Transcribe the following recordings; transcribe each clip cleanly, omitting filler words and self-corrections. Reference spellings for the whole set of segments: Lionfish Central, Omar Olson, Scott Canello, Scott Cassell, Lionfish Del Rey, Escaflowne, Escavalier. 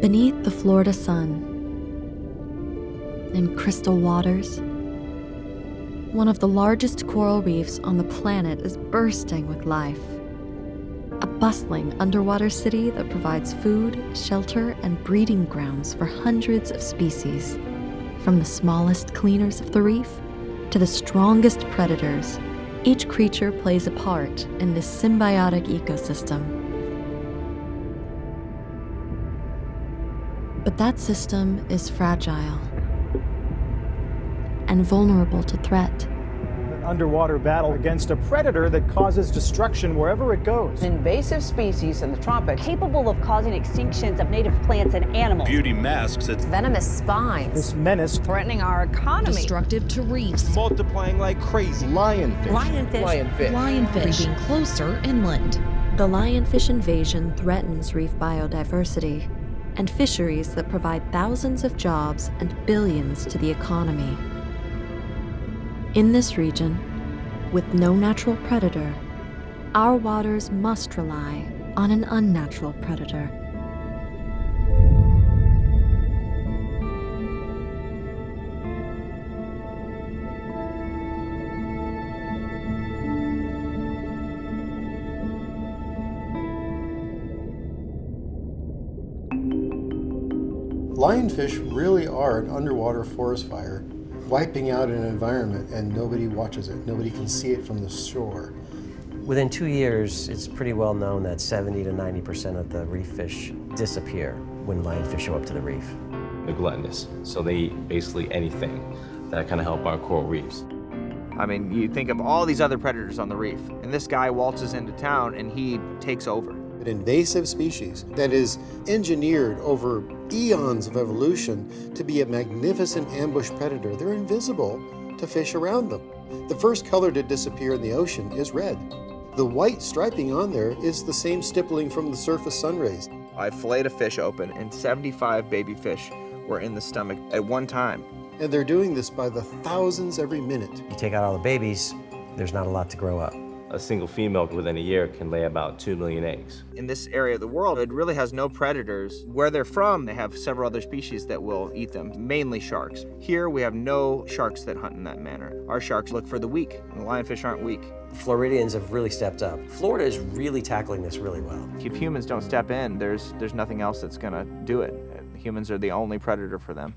beneath the Florida sun, in crystal waters, one of the largest coral reefs on the planet is bursting with life. A bustling underwater city that provides food, shelter, and breeding grounds for hundreds of species, from the smallest cleaners of the reef to the strongest predators. Each creature plays a part in this symbiotic ecosystem. But that system is fragile and vulnerable to threat. An underwater battle against a predator that causes destruction wherever it goes. Invasive species in the tropics. Capable of causing extinctions of native plants and animals. Beauty masks its venomous spines. This menace. Threatening our economy. Destructive to reefs. Multiplying like crazy. Lionfish. Lionfish. Lionfish. Lionfish. Creeping closer inland. The lionfish invasion threatens reef biodiversity and fisheries that provide thousands of jobs and billions to the economy. In this region, with no natural predator, our waters must rely on an unnatural predator. Lionfish really are an underwater forest fire, wiping out an environment, and nobody watches it. Nobody can see it from the shore. Within 2 years, it's pretty well known that 70 to 90% of the reef fish disappear when lionfish show up to the reef. They're gluttonous, so they eat basically anything that can help our coral reefs. I mean, you think of all these other predators on the reef, and this guy waltzes into town and he takes over. An invasive species that is engineered over eons of evolution to be a magnificent ambush predator. They're invisible to fish around them. The first color to disappear in the ocean is red. The white striping on there is the same stippling from the surface sun rays. I flayed a fish open and 75 baby fish were in the stomach at one time. And they're doing this by the thousands every minute. You take out all the babies, there's not a lot to grow up. A single female within a year can lay about 2 million eggs. In this area of the world, it really has no predators. Where they're from, they have several other species that will eat them, mainly sharks. Here, we have no sharks that hunt in that manner. Our sharks look for the weak, and the lionfish aren't weak. Floridians have really stepped up. Florida is really tackling this really well. If humans don't step in, there's nothing else that's gonna do it. Humans are the only predator for them.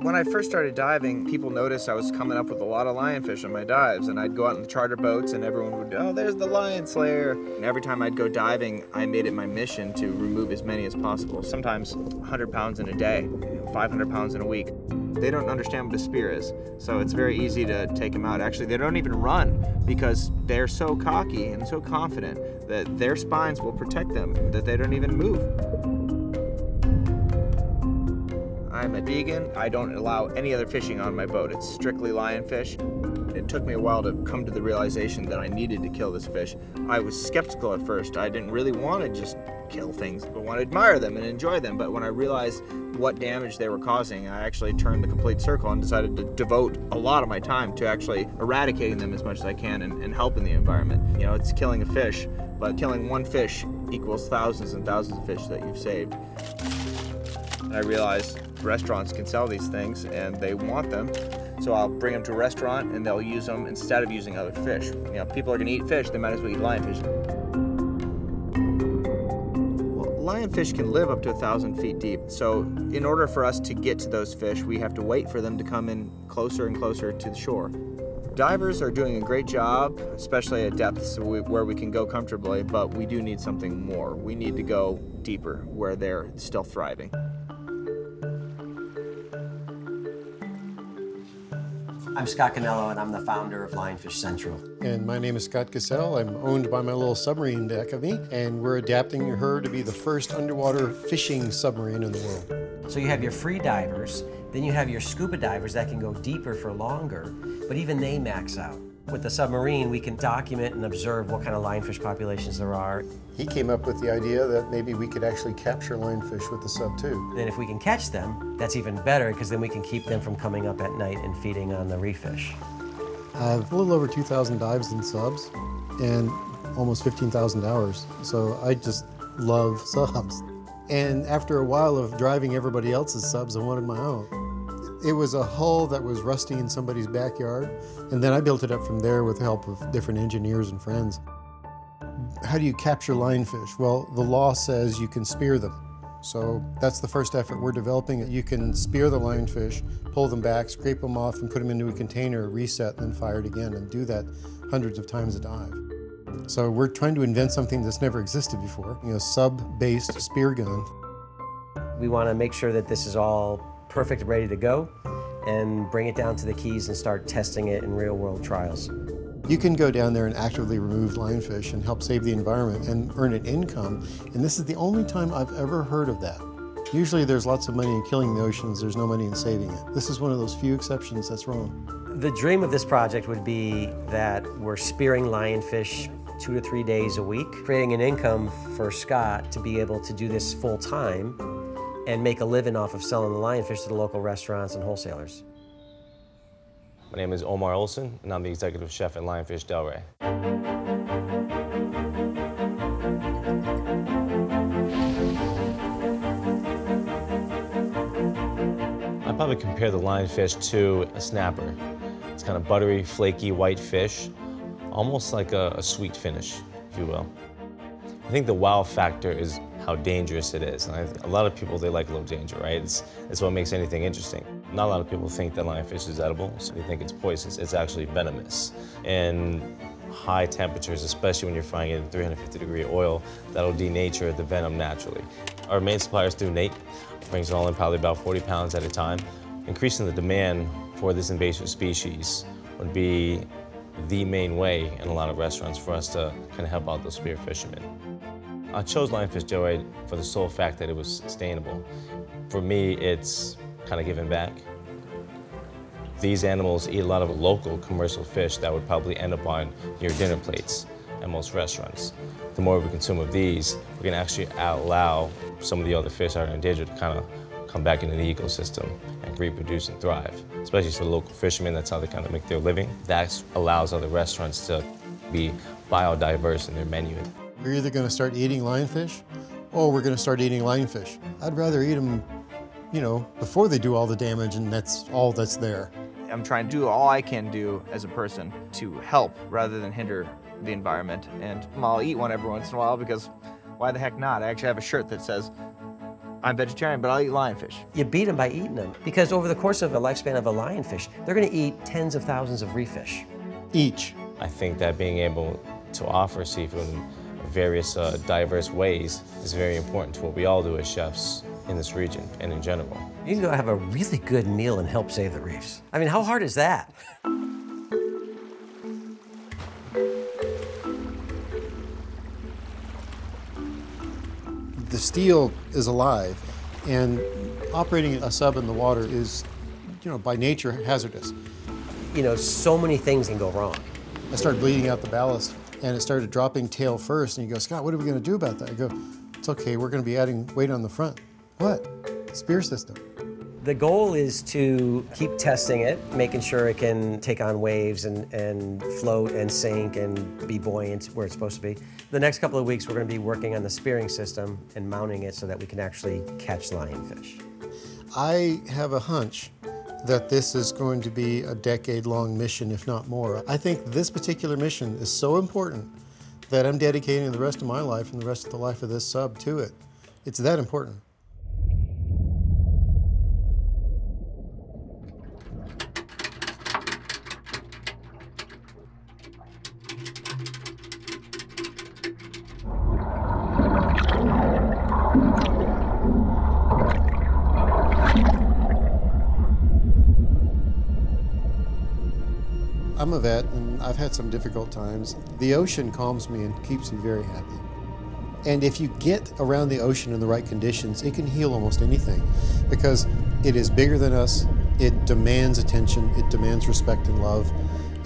When I first started diving, people noticed I was coming up with a lot of lionfish on my dives, and I'd go out in the charter boats and everyone would, oh, there's the lion slayer. And every time I'd go diving, I made it my mission to remove as many as possible, sometimes 100 pounds in a day, 500 pounds in a week. They don't understand what a spear is, so it's very easy to take them out. Actually, they don't even run because they're so cocky and so confident that their spines will protect them, that they don't even move. I'm a vegan. I don't allow any other fishing on my boat. It's strictly lionfish. It took me a while to come to the realization that I needed to kill this fish. I was skeptical at first. I didn't really want to just kill things. I want to admire them and enjoy them. But when I realized what damage they were causing, I actually turned the complete circle and decided to devote a lot of my time to actually eradicating them as much as I can and helping the environment. You know, it's killing a fish, but killing one fish equals thousands and thousands of fish that you've saved. I realized restaurants can sell these things and they want them, so I'll bring them to a restaurant and they'll use them instead of using other fish. You know, people are gonna eat fish, they might as well eat lionfish. Well, lionfish can live up to 1,000 feet deep, so in order for us to get to those fish, we have to wait for them to come in closer and closer to the shore. Divers are doing a great job, especially at depths where we can go comfortably, but we do need something more. We need to go deeper where they're still thriving. I'm Scott Canello, and I'm the founder of Lionfish Central. And my name is Scott Cassell. I'm owned by my little submarine deck of me, and we're adapting her to be the first underwater fishing submarine in the world. So you have your free divers, then you have your scuba divers that can go deeper for longer, but even they max out. With the submarine, we can document and observe what kind of lionfish populations there are. He came up with the idea that maybe we could actually capture lionfish with the sub too. And if we can catch them, that's even better because then we can keep them from coming up at night and feeding on the reef fish. A little over 2,000 dives and subs, and almost 15,000 hours. So I just love subs. And after a while of driving everybody else's subs, I wanted my own. It was a hull that was rusty in somebody's backyard, and then I built it up from there with the help of different engineers and friends. How do you capture lionfish? Well, the law says you can spear them. So that's the first effort we're developing. You can spear the lionfish, pull them back, scrape them off, and put them into a container, reset, and then fire it again, and do that hundreds of times a dive. So we're trying to invent something that's never existed before, you know, sub-based spear gun. We want to make sure that this is all perfect, ready to go, and bring it down to the Keys and start testing it in real-world trials. You can go down there and actively remove lionfish and help save the environment and earn an income, and this is the only time I've ever heard of that. Usually there's lots of money in killing the oceans, there's no money in saving it. This is one of those few exceptions that's wrong. The dream of this project would be that we're spearing lionfish 2 to 3 days a week, creating an income for Scott to be able to do this full time and make a living off of selling the lionfish to the local restaurants and wholesalers. My name is Omar Olson, and I'm the executive chef at Lionfish Del Rey. I'd probably compare the lionfish to a snapper. It's kind of buttery, flaky, white fish, almost like a sweet finish, if you will. I think the wow factor is how dangerous it is. And a lot of people, they like low danger, right? It's what makes anything interesting. Not a lot of people think that lionfish is edible, so they think it's poisonous. It's actually venomous. And high temperatures, especially when you're frying it in 350-degree oil, that'll denature the venom naturally. Our main supplier is through Nate. Brings it all in probably about 40 pounds at a time. Increasing the demand for this invasive species would be the main way in a lot of restaurants for us to kind of help out those spear fishermen. I chose Lionfish Del Rey for the sole fact that it was sustainable. For me, it's kind of giving back. These animals eat a lot of local commercial fish that would probably end up on your dinner plates at most restaurants. The more we consume of these, we can actually allow some of the other fish that are endangered to kind of come back into the ecosystem and reproduce and thrive. Especially for local fishermen, that's how they kind of make their living. That allows other restaurants to be biodiverse in their menu. We're either going to start eating lionfish, or we're going to start eating lionfish. I'd rather eat them, you know, before they do all the damage, and that's all that's there. I'm trying to do all I can do as a person to help rather than hinder the environment. And I'll eat one every once in a while because why the heck not? I actually have a shirt that says, I'm vegetarian, but I'll eat lionfish. You beat them by eating them because over the course of a lifespan of a lionfish, they're going to eat tens of thousands of reef fish. Each. I think that being able to offer seafood various diverse ways is very important to what we all do as chefs in this region and in general. You can go have a really good meal and help save the reefs. I mean, how hard is that? The steel is alive, and operating a sub in the water is, you know, by nature hazardous. You know, so many things can go wrong. I started bleeding out the ballast, and it started dropping tail first, and you go, Scott, what are we gonna do about that? I go, it's okay, we're gonna be adding weight on the front. What? Spear system. The goal is to keep testing it, making sure it can take on waves and float and sink and be buoyant where it's supposed to be. The next couple of weeks, we're gonna be working on the spearing system and mounting it so that we can actually catch lionfish. I have a hunch that this is going to be a decade-long mission, if not more. I think this particular mission is so important that I'm dedicating the rest of my life and the rest of the life of this sub to it. It's that important. I'm a vet, and I've had some difficult times. The ocean calms me and keeps me very happy. And if you get around the ocean in the right conditions, it can heal almost anything because it is bigger than us, it demands attention, it demands respect and love.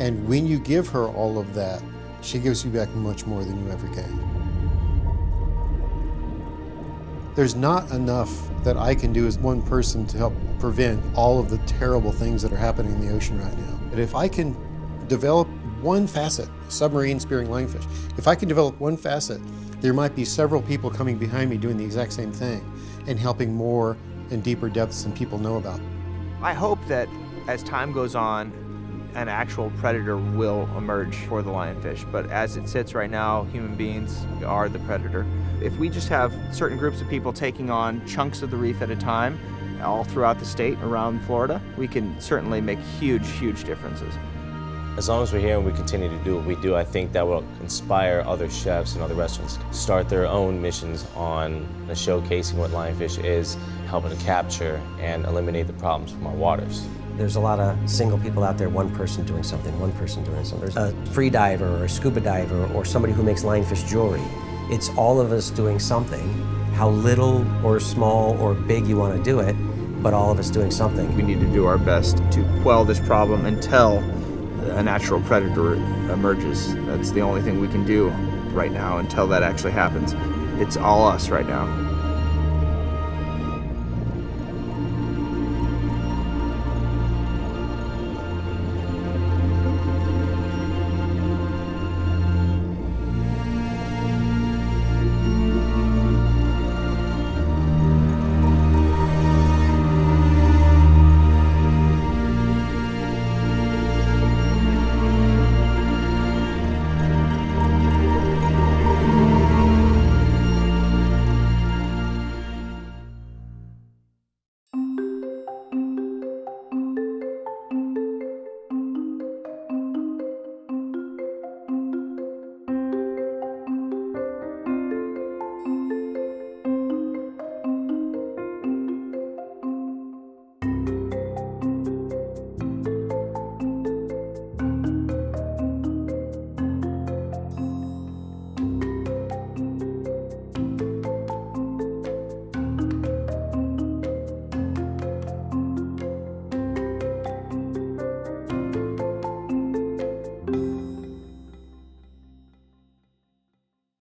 And when you give her all of that, she gives you back much more than you ever gave. There's not enough that I can do as one person to help prevent all of the terrible things that are happening in the ocean right now. And if I can develop one facet, submarine spearing lionfish. If I can develop one facet, there might be several people coming behind me doing the exact same thing and helping more and deeper depths than people know about. I hope that as time goes on, an actual predator will emerge for the lionfish, but as it sits right now, human beings are the predator. If we just have certain groups of people taking on chunks of the reef at a time, all throughout the state, around Florida, we can certainly make huge, huge differences. As long as we're here and we continue to do what we do, I think that will inspire other chefs and other restaurants to start their own missions on showcasing what lionfish is, helping to capture and eliminate the problems from our waters. There's a lot of single people out there, one person doing something, one person doing something. There's a free diver or a scuba diver or somebody who makes lionfish jewelry. It's all of us doing something, how little or small or big you want to do it, but all of us doing something. We need to do our best to quell this problem until a natural predator emerges. That's the only thing we can do right now until that actually happens. It's all us right now.